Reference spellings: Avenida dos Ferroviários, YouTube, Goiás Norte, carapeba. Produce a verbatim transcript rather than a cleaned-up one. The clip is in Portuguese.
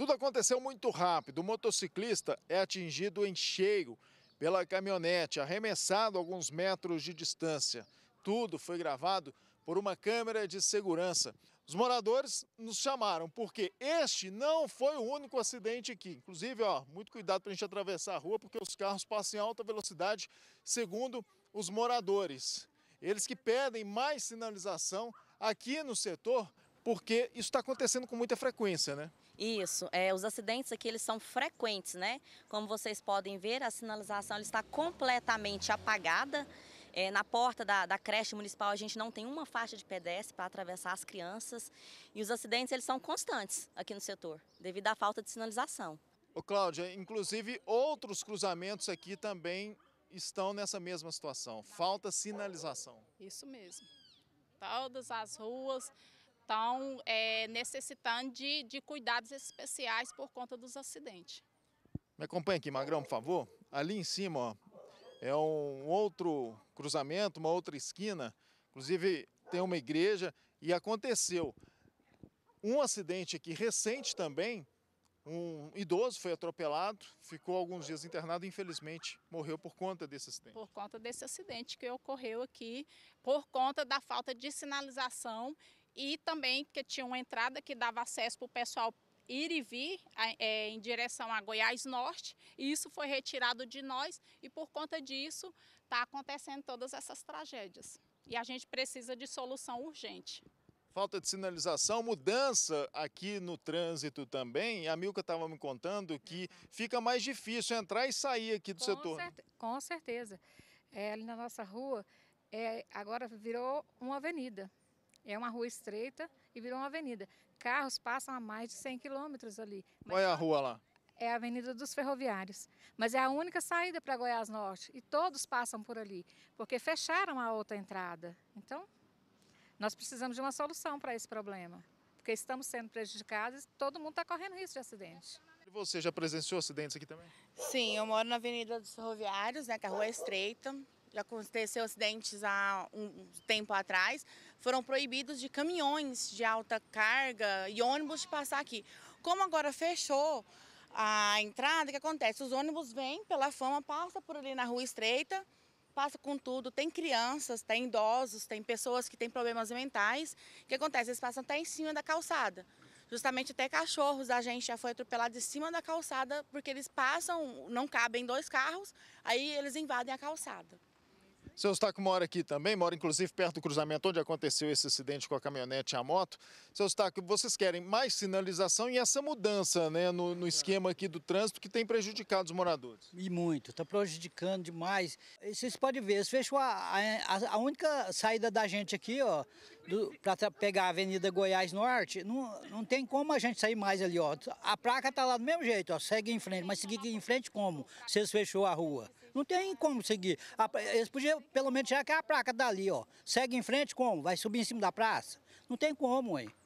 Tudo aconteceu muito rápido. O motociclista é atingido em cheio pela caminhonete, arremessado a alguns metros de distância. Tudo foi gravado por uma câmera de segurança. Os moradores nos chamaram, porque este não foi o único acidente aqui. Inclusive, ó, muito cuidado para a gente atravessar a rua, porque os carros passam em alta velocidade, segundo os moradores. Eles que pedem mais sinalização aqui no setor, porque isso está acontecendo com muita frequência, né? Isso, é, os acidentes aqui eles são frequentes, né? Como vocês podem ver, a sinalização ela está completamente apagada. É, na porta da, da creche municipal a gente não tem uma faixa de pedestre para atravessar as crianças e os acidentes eles são constantes aqui no setor, devido à falta de sinalização. Ô Cláudia, inclusive outros cruzamentos aqui também estão nessa mesma situação, falta sinalização. Isso mesmo, todas as ruas estão é, necessitando de, de cuidados especiais por conta dos acidentes. Me acompanha aqui, Magrão, por favor. Ali em cima, ó. É um outro cruzamento, uma outra esquina, inclusive tem uma igreja e aconteceu um acidente aqui recente também, um idoso foi atropelado, ficou alguns dias internado e infelizmente morreu por conta desse acidente. Por conta desse acidente que ocorreu aqui, por conta da falta de sinalização e também porque tinha uma entrada que dava acesso para o pessoal ir e vir é, em direção a Goiás Norte, e isso foi retirado de nós e por conta disso está acontecendo todas essas tragédias. E a gente precisa de solução urgente. Falta de sinalização, mudança aqui no trânsito também. A Milka estava me contando que fica mais difícil entrar e sair aqui do com setor. Certe com certeza. É, ali na nossa rua, é, agora virou uma avenida. É uma rua estreita e virou uma avenida. Carros passam a mais de cem quilômetros ali. Qual é a rua lá? É a Avenida dos Ferroviários. Mas é a única saída para Goiás Norte. E todos passam por ali, porque fecharam a outra entrada. Então, nós precisamos de uma solução para esse problema. Porque estamos sendo prejudicados e todo mundo está correndo risco de acidente. E você já presenciou acidentes aqui também? Sim, eu moro na Avenida dos Ferroviários, né, que a rua é estreita. Já aconteceu acidentes há um tempo atrás, foram proibidos de caminhões de alta carga e ônibus de passar aqui. Como agora fechou a entrada, o que acontece? Os ônibus vêm pela Fama, passam por ali na rua estreita, passa com tudo, tem crianças, tem idosos, tem pessoas que têm problemas mentais. O que acontece? Eles passam até em cima da calçada. Justamente até cachorros da gente já foi atropelado em cima da calçada, porque eles passam, não cabem dois carros, aí eles invadem a calçada. O seu Eustáquio mora aqui também, mora inclusive perto do cruzamento onde aconteceu esse acidente com a caminhonete e a moto. Seu Eustáquio, vocês querem mais sinalização e essa mudança, né, no, no esquema aqui do trânsito que tem prejudicado os moradores? E muito, está prejudicando demais. E vocês podem ver, fechou a, a, a única saída da gente aqui, ó, para pegar a Avenida Goiás Norte, não, não tem como a gente sair mais ali, ó. A placa está lá do mesmo jeito, ó, segue em frente, mas seguir em frente como? Vocês fechou a rua? Não tem como seguir. Eles podiam pelo menos já que é a placa dali, ó. Segue em frente como? Vai subir em cima da praça? Não tem como, hein?